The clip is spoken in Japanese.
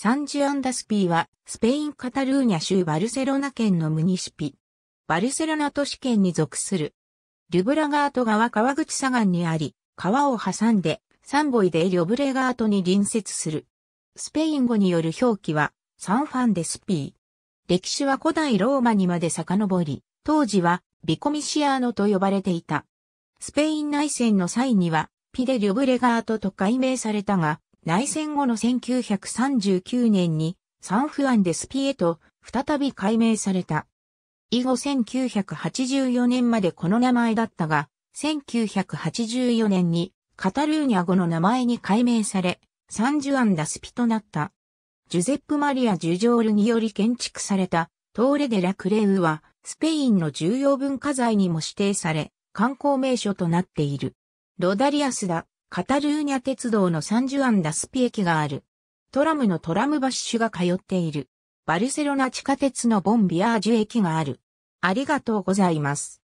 サン・ジュ・アン・ダスピーは、スペイン・カタルーニャ州バルセロナ県のムニシピ。バルセロナ都市圏に属する。リュブレガート川川口左岸にあり、川を挟んで、サンボイでリュブレガートに隣接する。スペイン語による表記は、サン・ファン・デスピー。歴史は古代ローマにまで遡り、当時は、ビコミシアーノと呼ばれていた。スペイン内戦の際には、ピデ・リュブレガートと改名されたが、内戦後の1939年に、サン・フアン・デスピへと、再び改名された。以後1984年までこの名前だったが、1984年にカタルーニャ語の名前に改名され、サン・ジュ・アン・ダスピとなった。ジュゼップ・マリア・ジュジョールにより建築されたトーレ・デ・ラ・クレウは、スペインの重要文化財にも指定され、観光名所となっている。ロダリアスダ、カタルーニャ鉄道のサン・ジュ・アン・ダスピ駅がある。トラムのトラムバッシュが通っている。バルセロナ地下鉄のボンビアージュ駅がある。ありがとうございます。